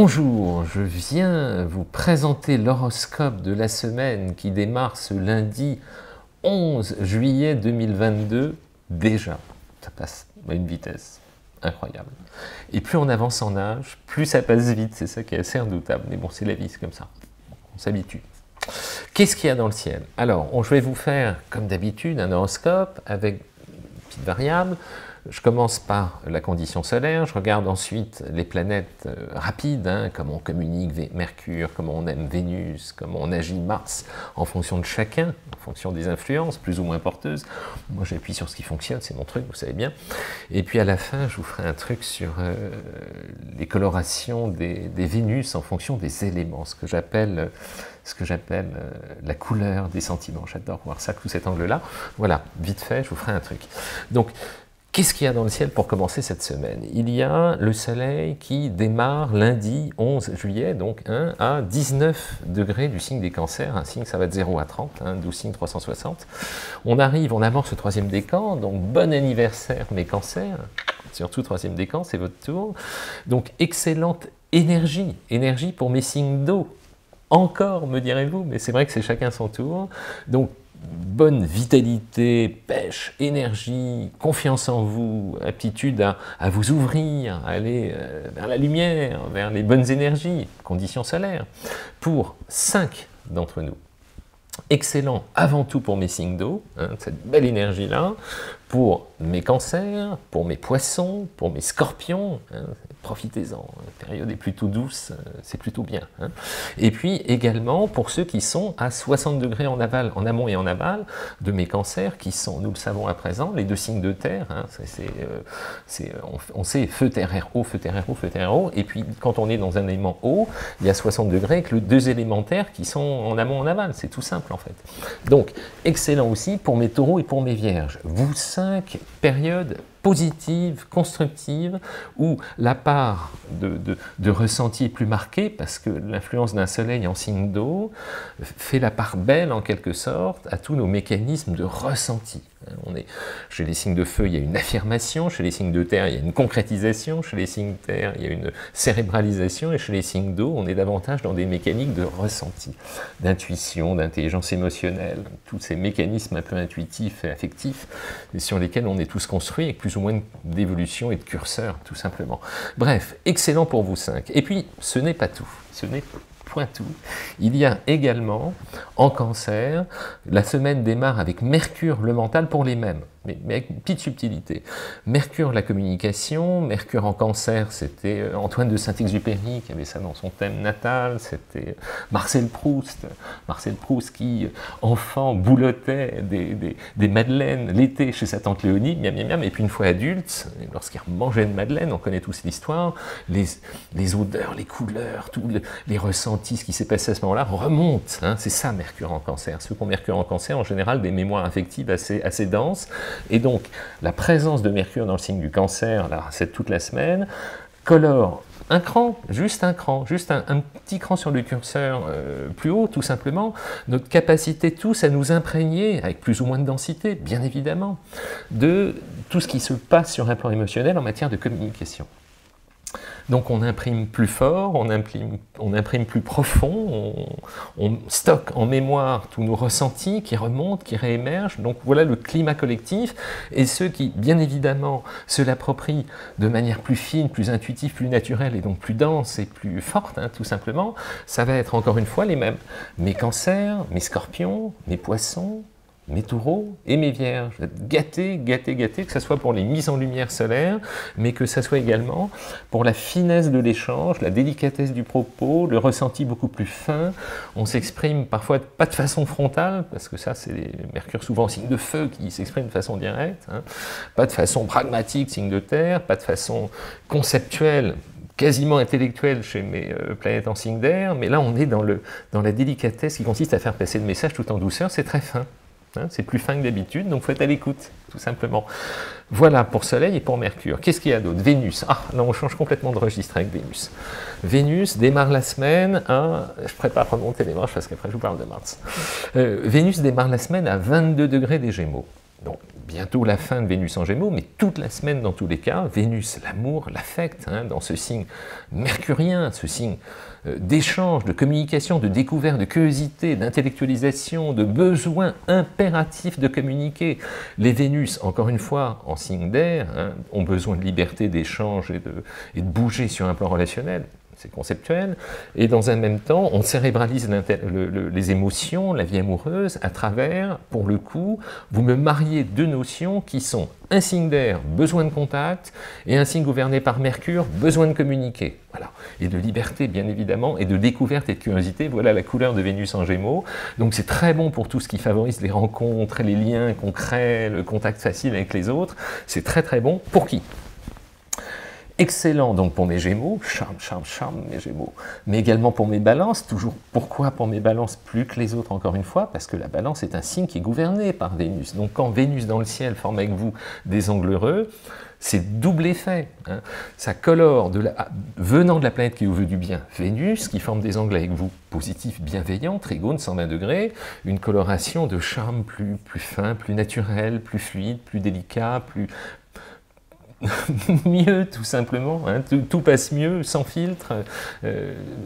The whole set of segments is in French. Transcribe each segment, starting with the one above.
Bonjour, je viens vous présenter l'horoscope de la semaine qui démarre ce lundi 11 juillet 2022. Déjà, ça passe à une vitesse incroyable. Et plus on avance en âge, plus ça passe vite, c'est ça qui est assez redoutable. Mais bon, c'est la vie, c'est comme ça, on s'habitue. Qu'est-ce qu'il y a dans le ciel? Alors, je vais vous faire, comme d'habitude, un horoscope avec petites variables. Je commence par la condition solaire, je regarde ensuite les planètes rapides, comment on communique Mercure, comment on aime Vénus, comment on agit Mars, en fonction de chacun, en fonction des influences, plus ou moins porteuses. Moi, j'appuie sur ce qui fonctionne, c'est mon truc, vous savez bien. Et puis à la fin, je vous ferai un truc sur les colorations des Vénus en fonction des éléments, ce que j'appelle la couleur des sentiments. J'adore voir ça, tout cet angle-là. Voilà, vite fait, je vous ferai un truc. Donc, qu'est-ce qu'il y a dans le ciel pour commencer cette semaine? Il y a le soleil qui démarre lundi 11 juillet, donc à 19 degrés du signe des cancers, un signe ça va de 0 à 30, 12 signes 360. On amorce le troisième décan, donc bon anniversaire mes cancers, surtout troisième décan, c'est votre tour. Donc excellente énergie pour mes signes d'eau, encore me direz-vous, mais c'est vrai que c'est chacun son tour. Donc bonne vitalité, pêche, énergie, confiance en vous, aptitude à vous ouvrir, à aller vers la lumière, vers les bonnes énergies, conditions solaires, pour 5 d'entre nous. Excellent avant tout pour mes signes d'eau, cette belle énergie-là, pour mes cancers, pour mes poissons, pour mes scorpions, profitez-en, la période est plutôt douce, c'est plutôt bien. Et puis également pour ceux qui sont à 60 degrés en amont et en aval de mes cancers, qui sont, nous le savons à présent, les deux signes de terre, on sait feu, terre, air, eau, feu, terre, air, eau, feu, terre, air, eau, et puis quand on est dans un élément eau, il y a 60 degrés avec les deux élémentaires qui sont en amont et en aval, c'est tout simple en fait. Donc excellent aussi pour mes taureaux et pour mes vierges, vous cinq périodes positives, constructives, où la part de ressenti est plus marquée, parce que l'influence d'un soleil en signe d'eau fait la part belle, en quelque sorte, à tous nos mécanismes de ressenti. Chez les signes de feu, il y a une affirmation, chez les signes de terre, il y a une concrétisation, chez les signes de terre, il y a une cérébralisation, et chez les signes d'eau, on est davantage dans des mécaniques de ressenti, d'intuition, d'intelligence émotionnelle, tous ces mécanismes un peu intuitifs et affectifs, sur lesquels on est tous construits, avec plus ou moins d'évolution et de curseur, tout simplement. Bref, excellent pour vous cinq. Et puis, ce n'est pas tout, ce n'est point tout. Il y a également, en cancer, la semaine démarre avec Mercure, le mental, pour les mêmes, mais avec une petite subtilité. Mercure, la communication, Mercure en cancer, c'était Antoine de Saint-Exupéry qui avait ça dans son thème natal, c'était Marcel Proust qui, enfant, boulottait des madeleines l'été chez sa tante Léonie, miam miam miam, et puis une fois adulte, lorsqu'il mangeait de madeleine, on connaît tous l'histoire, les odeurs, les couleurs, les ressentis, ce qui s'est passé à ce moment-là, remontent, c'est ça Mercure en cancer. Ceux qui ont Mercure en cancer, en général, des mémoires affectives assez denses. Et donc, la présence de Mercure dans le signe du cancer, là, c'est toute la semaine, colore un cran, juste un petit cran sur le curseur plus haut, tout simplement, notre capacité tous à nous imprégner, avec plus ou moins de densité, bien évidemment, de tout ce qui se passe sur un plan émotionnel en matière de communication. Donc on imprime plus fort, on imprime plus profond, on stocke en mémoire tous nos ressentis qui remontent, qui réémergent. Donc voilà le climat collectif, et ceux qui, bien évidemment, se l'approprient de manière plus fine, plus intuitive, plus naturelle, et donc plus dense et plus forte, tout simplement, ça va être encore une fois les mêmes. Mes cancers, mes scorpions, mes poissons, mes taureaux et mes vierges. Gâtés, que ce soit pour les mises en lumière solaires, mais que ce soit également pour la finesse de l'échange, la délicatesse du propos, le ressenti beaucoup plus fin. On s'exprime parfois pas de façon frontale, parce que ça, c'est Mercure souvent signe de feu qui s'exprime de façon directe, pas de façon pragmatique, signe de terre, pas de façon conceptuelle, quasiment intellectuel chez mes planètes en signe d'air, mais là, on est dans la délicatesse qui consiste à faire passer le message tout en douceur, c'est très fin. C'est plus fin que d'habitude, donc il faut être à l'écoute, tout simplement. Voilà pour Soleil et pour Mercure. Qu'est-ce qu'il y a d'autre? Vénus. Ah, là, on change complètement de registre avec Vénus. Vénus démarre la semaine à... Je ne prépare pas remonter les marches parce qu'après, je vous parle de Mars. Vénus démarre la semaine à 22 degrés des Gémeaux. Donc, bientôt la fin de Vénus en Gémeaux, mais toute la semaine dans tous les cas, Vénus, l'amour, l'affect, hein, dans ce signe mercurien, ce signe d'échange, de communication, de découverte, de curiosité, d'intellectualisation, de besoin impératif de communiquer. Les Vénus, encore une fois, en signe d'air, hein, ont besoin de liberté, d'échange et de bouger sur un plan relationnel. C'est conceptuel, et dans un même temps, on cérébralise les émotions, la vie amoureuse, à travers, pour le coup, vous me mariez deux notions qui sont un signe d'air, besoin de contact, et un signe gouverné par Mercure, besoin de communiquer, voilà, et de liberté, bien évidemment, et de découverte et de curiosité, voilà la couleur de Vénus en Gémeaux, donc c'est très bon pour tout ce qui favorise les rencontres, les liens concrets, le contact facile avec les autres, c'est très très bon, pour qui ? Excellent donc pour mes Gémeaux, charme mes Gémeaux, mais également pour mes Balances, toujours pourquoi pour mes Balances plus que les autres encore une fois, parce que la Balance est un signe qui est gouverné par Vénus, donc quand Vénus dans le ciel forme avec vous des angles heureux, c'est double effet, hein. Ça colore, venant de la planète qui vous veut du bien, Vénus, qui forme des angles avec vous positifs, bienveillants, trigone, 120 degrés, une coloration de charme plus fin, plus naturel, plus fluide, plus délicat, plus... mieux tout simplement, hein. Tout passe mieux, sans filtre,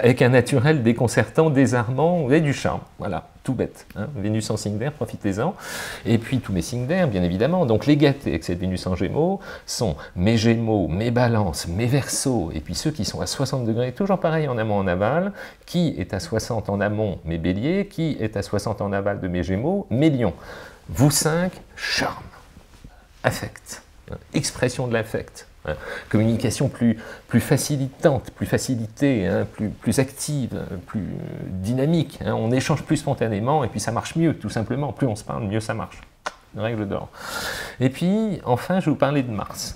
avec un naturel déconcertant, désarmant, et du charme, voilà, tout bête, hein. Vénus en signe d'air, profitez-en, et puis tous mes signes d'air, bien évidemment, donc les gâtés avec cette Vénus en Gémeaux sont mes Gémeaux, mes Balances, mes Verseaux, et puis ceux qui sont à 60 degrés, toujours pareil en amont en aval, qui est à 60 en amont, mes Béliers, qui est à 60 en aval de mes Gémeaux, mes Lions, vous 5, charme, affect, expression de l'affect, hein, communication plus facilitante, plus facilitée, hein, plus active, plus dynamique, hein, on échange plus spontanément et puis ça marche mieux tout simplement, plus on se parle, mieux ça marche, une règle d'or. Et puis enfin je vais vous parler de Mars,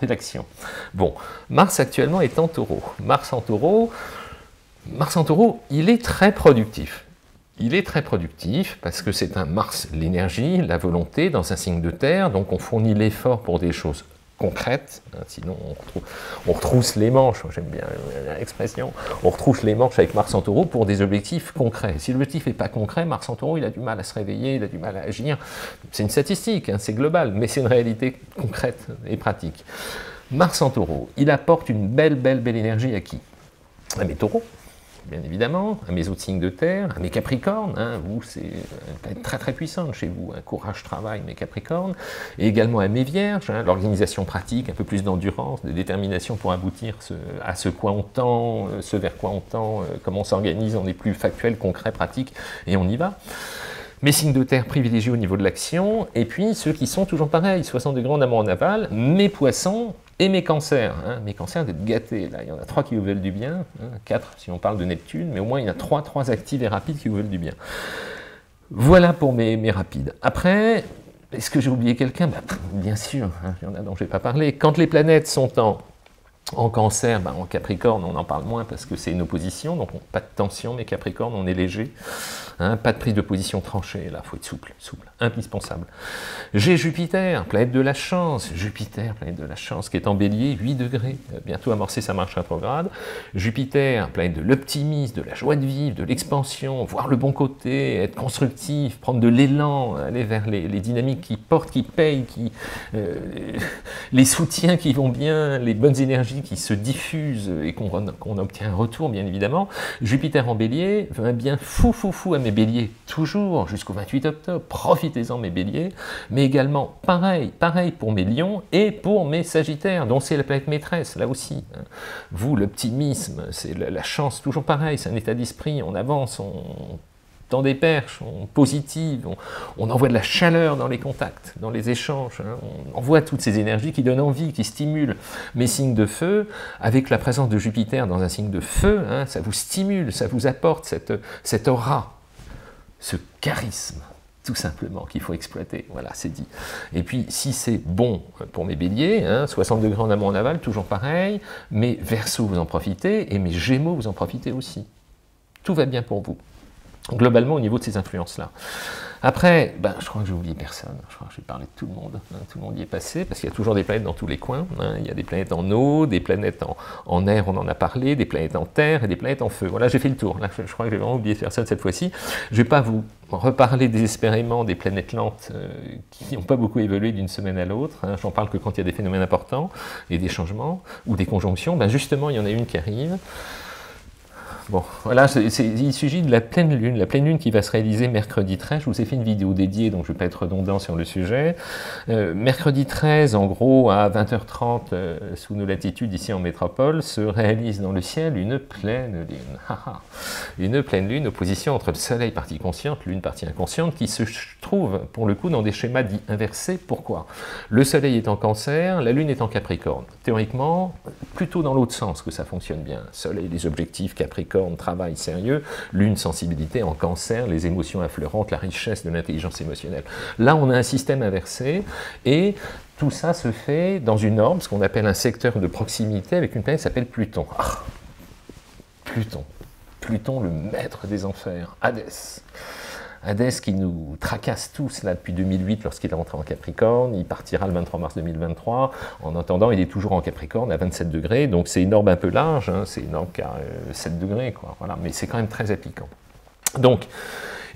c'est l'action. Bon, Mars actuellement est en Taureau, Mars en taureau il est très productif. Il est très productif parce que c'est un Mars, l'énergie, la volonté, dans un signe de terre, donc on fournit l'effort pour des choses concrètes, hein, sinon on retrousse les manches, j'aime bien l'expression, on retrousse les manches avec Mars en Taureau pour des objectifs concrets. Si l'objectif n'est pas concret, Mars en Taureau, il a du mal à se réveiller, il a du mal à agir, c'est une statistique, hein, c'est global, mais c'est une réalité concrète et pratique. Mars en Taureau, il apporte une belle énergie à qui? À mes Taureaux, bien évidemment, à mes autres signes de terre, à mes Capricornes, hein, vous, c'est une planète très puissante chez vous, hein, courage, travail, mes Capricornes, et également à mes Vierges, hein, l'organisation pratique, un peu plus d'endurance, de détermination pour aboutir ce vers quoi on tend, comment on s'organise, on est plus factuel, concret, pratique, et on y va. Mes signes de terre privilégiés au niveau de l'action, et puis ceux qui sont toujours pareils, 60 degrés en amont en aval, mes Poissons, et mes Cancers, hein, mes Cancers d'être gâtés, là, il y en a 3 qui vous veulent du bien, hein, 4 si on parle de Neptune, mais au moins il y en a 3 actives et rapides qui vous veulent du bien. Voilà pour mes rapides. Après, est-ce que j'ai oublié quelqu'un? Bien sûr, hein, il y en a dont je n'ai pas parlé. Quand les planètes sont en Cancer, en Capricorne, on en parle moins parce que c'est une opposition, donc pas de tension, mais Capricorne, on est léger, hein, pas de prise de position tranchée, là, il faut être souple, indispensable. J'ai Jupiter, planète de la chance, qui est en Bélier, 8 degrés, bientôt amorcer sa marche rétrograde. Jupiter, planète de l'optimisme, de la joie de vivre, de l'expansion, voir le bon côté, être constructif, prendre de l'élan, aller vers les dynamiques qui portent, qui payent, les soutiens qui vont bien, les bonnes énergies qui se diffuse et qu'on obtient un retour, bien évidemment. Jupiter en Bélier veut un bien fou à mes Béliers, toujours, jusqu'au 28 octobre, profitez-en mes Béliers, mais également, pareil pour mes Lions et pour mes Sagittaires, dont c'est la planète maîtresse, là aussi. Vous, l'optimisme, c'est la chance, toujours pareil, c'est un état d'esprit, on avance, on tend des perches, on positive, on envoie de la chaleur dans les contacts, dans les échanges, hein, on envoie toutes ces énergies qui donnent envie, qui stimulent mes signes de feu, avec la présence de Jupiter dans un signe de feu, hein, ça vous stimule, ça vous apporte cette aura, ce charisme, tout simplement, qu'il faut exploiter, voilà, c'est dit. Et puis, si c'est bon pour mes Béliers, hein, 60 degrés en amont en aval, toujours pareil, mes Verseaux, vous en profitez, et mes Gémeaux, vous en profitez aussi. Tout va bien pour vous. Globalement, au niveau de ces influences-là. Après, ben, je crois que j'ai oublié personne, je crois que j'ai parlé de tout le monde, hein. Tout le monde y est passé, parce qu'il y a toujours des planètes dans tous les coins, hein. Il y a des planètes en eau, des planètes en air, on en a parlé, des planètes en terre et des planètes en feu. Voilà, j'ai fait le tour, là, je crois que j'ai vraiment oublié personne cette fois-ci. Je ne vais pas vous reparler désespérément des planètes lentes qui n'ont pas beaucoup évolué d'une semaine à l'autre, hein. J'en parle que quand il y a des phénomènes importants, et des changements, ou des conjonctions, ben justement, il y en a une qui arrive. Bon, voilà, il s'agit de la pleine lune qui va se réaliser mercredi 13, je vous ai fait une vidéo dédiée, donc je ne vais pas être redondant sur le sujet. Mercredi 13, en gros, à 20h30, sous nos latitudes, ici en métropole, se réalise dans le ciel une pleine lune. Une pleine lune, opposition entre le soleil, partie consciente, lune, partie inconsciente, qui se trouve, pour le coup, dans des schémas dits inversés. Pourquoi? Le soleil est en cancer, la lune est en capricorne. Théoriquement, plutôt dans l'autre sens que ça fonctionne bien. Soleil, les objectifs, capricorne, travail sérieux, lune, sensibilité, en cancer, les émotions affleurantes, la richesse de l'intelligence émotionnelle. Là, on a un système inversé et tout ça se fait dans une orbe, ce qu'on appelle un secteur de proximité avec une planète qui s'appelle Pluton. Ah, Pluton. Pluton, le maître des enfers, Hadès. Hadès qui nous tracasse tous là depuis 2008 lorsqu'il est rentré en Capricorne, il partira le 23 mars 2023, en attendant il est toujours en Capricorne à 27 degrés, donc c'est une orbe un peu large, hein. C'est une orbe à 7 degrés, quoi. Voilà. Mais c'est quand même très appliquant. Donc,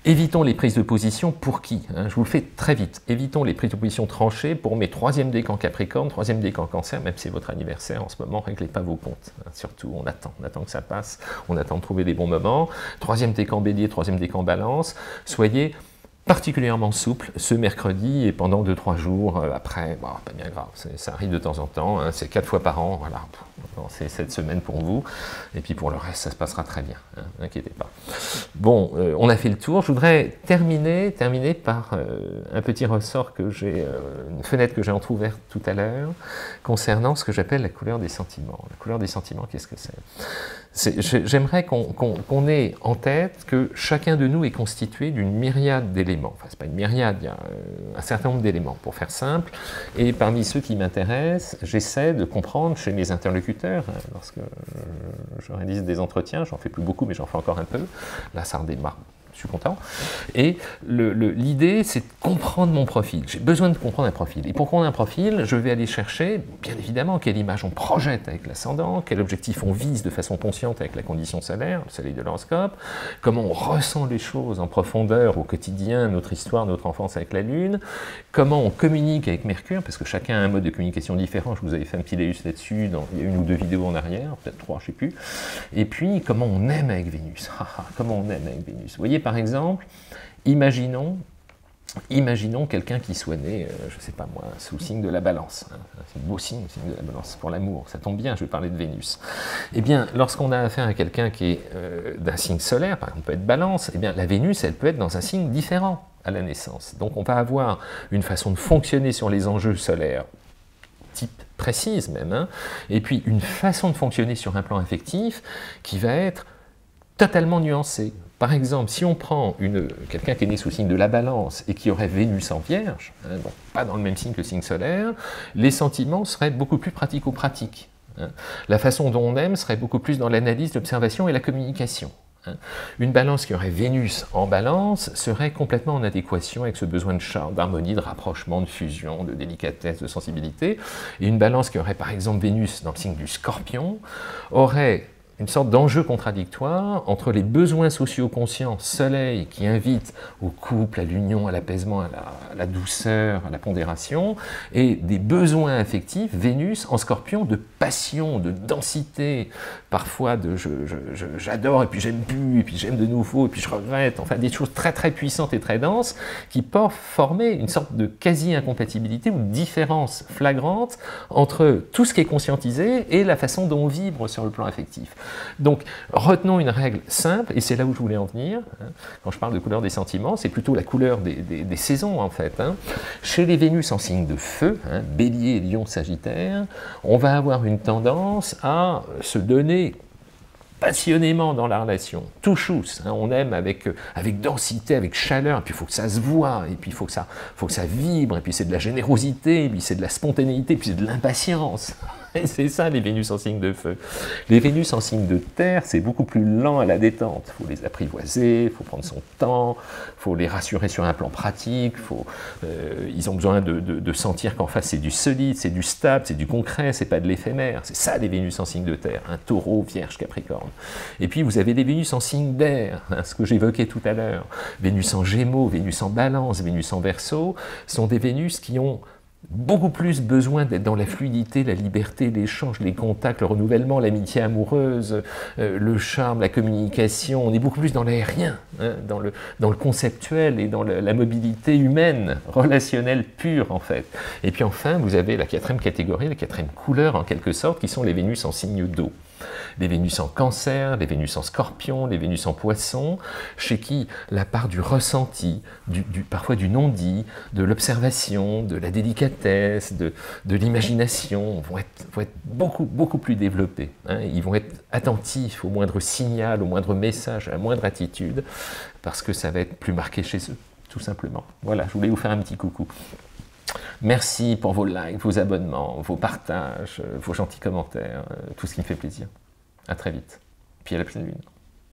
évitons les prises de position pour qui, hein, je vous le fais très vite. Évitons les prises de position tranchées pour mes 3e décan Capricorne, 3e décan Cancer, même si c'est votre anniversaire en ce moment, réglez pas vos comptes. Hein, surtout, on attend que ça passe, on attend de trouver les bons moments. 3e décan Bélier, 3e décan Balance, soyez particulièrement souple ce mercredi et pendant 2-3 jours après, bon, pas bien grave, ça arrive de temps en temps, hein, c'est 4 fois par an, voilà, c'est cette semaine pour vous, et puis pour le reste ça se passera très bien, hein, n'inquiétez pas. Bon, on a fait le tour, je voudrais terminer par un petit ressort que j'ai, une fenêtre que j'ai entrouverte tout à l'heure, concernant ce que j'appelle la couleur des sentiments. La couleur des sentiments, qu'est-ce que c'est ? J'aimerais qu'on ait en tête que chacun de nous est constitué d'une myriade d'éléments. Enfin, c'est pas une myriade, il y a un certain nombre d'éléments, pour faire simple. Et parmi ceux qui m'intéressent, j'essaie de comprendre chez mes interlocuteurs, lorsque je réalise des entretiens, j'en fais plus beaucoup, mais j'en fais encore un peu. Là, ça redémarre. Je suis content. Et l'idée, c'est de comprendre mon profil. J'ai besoin de comprendre un profil. Et pour comprendre un profil, je vais aller chercher, bien évidemment, quelle image on projette avec l'ascendant, quel objectif on vise de façon consciente avec la condition solaire, le soleil de l'horoscope, comment on ressent les choses en profondeur au quotidien, notre histoire, notre enfance avec la Lune, comment on communique avec Mercure, parce que chacun a un mode de communication différent. Je vous avais fait un petit laïus là-dessus, il y a une ou deux vidéos en arrière, peut-être 3, je ne sais plus. Et puis, comment on aime avec Vénus. Comment on aime avec Vénus. Vous voyez, par exemple, imaginons quelqu'un qui soit né, je ne sais pas moi, sous le signe de la balance. Hein. C'est un beau signe, le signe de la balance, pour l'amour. Ça tombe bien, je vais parler de Vénus. Eh bien, lorsqu'on a affaire à quelqu'un qui est d'un signe solaire, par exemple, peut être balance, eh bien, la Vénus, elle peut être dans un signe différent à la naissance. Donc, on va avoir une façon de fonctionner sur les enjeux solaires, type précise même, hein, et puis une façon de fonctionner sur un plan affectif qui va être totalement nuancée. Par exemple, si on prend quelqu'un qui est né sous le signe de la balance et qui aurait Vénus en vierge, hein, bon, pas dans le même signe que le signe solaire, les sentiments seraient beaucoup plus pratico-pratiques. Hein. La façon dont on aime serait beaucoup plus dans l'analyse, l'observation et la communication. Hein. Une balance qui aurait Vénus en balance serait complètement en adéquation avec ce besoin de charme, d'harmonie, de rapprochement, de fusion, de délicatesse, de sensibilité. Et une balance qui aurait par exemple Vénus dans le signe du scorpion aurait une sorte d'enjeu contradictoire entre les besoins sociaux conscients, soleil, qui invite au couple, à l'union, à l'apaisement, à la douceur, à la pondération, et des besoins affectifs, Vénus en scorpion, de passion, de densité, parfois de j'adore, et puis j'aime plus, et puis j'aime de nouveau, et puis je regrette, enfin des choses très très puissantes et très denses, qui peuvent former une sorte de quasi-incompatibilité ou de différence flagrante entre tout ce qui est conscientisé et la façon dont on vibre sur le plan affectif. Donc, retenons une règle simple, et c'est là où je voulais en venir, hein. Quand je parle de couleur des sentiments, c'est plutôt la couleur des saisons, en fait. Hein. Chez les Vénus en signe de feu, hein, Bélier, Lion, Sagittaire, on va avoir une tendance à se donner passionnément dans la relation, tout chousse, hein, on aime avec densité, avec chaleur, et puis il faut que ça se voit, et puis il faut que ça vibre, et puis c'est de la générosité, et puis c'est de la spontanéité, et puis c'est de l'impatience. Et c'est ça, les Vénus en signe de feu. Les Vénus en signe de terre, c'est beaucoup plus lent à la détente. Il faut les apprivoiser, il faut prendre son temps, il faut les rassurer sur un plan pratique, ils ont besoin de sentir qu'en face c'est du solide, c'est du stable, c'est du concret, c'est pas de l'éphémère. C'est ça, les Vénus en signe de terre, hein, Taureau, Vierge, Capricorne. Et puis vous avez les Vénus en signe d'air, hein, ce que j'évoquais tout à l'heure. Vénus en Gémeaux, Vénus en Balance, Vénus en Verseau, sont des Vénus qui ont beaucoup plus besoin d'être dans la fluidité, la liberté, l'échange, les contacts, le renouvellement, l'amitié amoureuse, le charme, la communication. On est beaucoup plus dans l'aérien, hein, dans le conceptuel et dans la mobilité humaine, relationnelle pure en fait. Et puis enfin, vous avez la quatrième catégorie, la quatrième couleur en quelque sorte, qui sont les Vénus en signe d'eau. Les Vénus en Cancer, les Vénus en Scorpion, les Vénus en Poisson, chez qui la part du ressenti, parfois du non-dit, de l'observation, de la délicatesse, de l'imagination, vont être beaucoup, beaucoup plus développés, hein. Ils vont être attentifs au moindre signal, au moindre message, à la moindre attitude, parce que ça va être plus marqué chez eux, tout simplement. Voilà, je voulais vous faire un petit coucou. Merci pour vos likes, vos abonnements, vos partages, vos gentils commentaires, tout ce qui me fait plaisir. À très vite, puis à la pleine lune.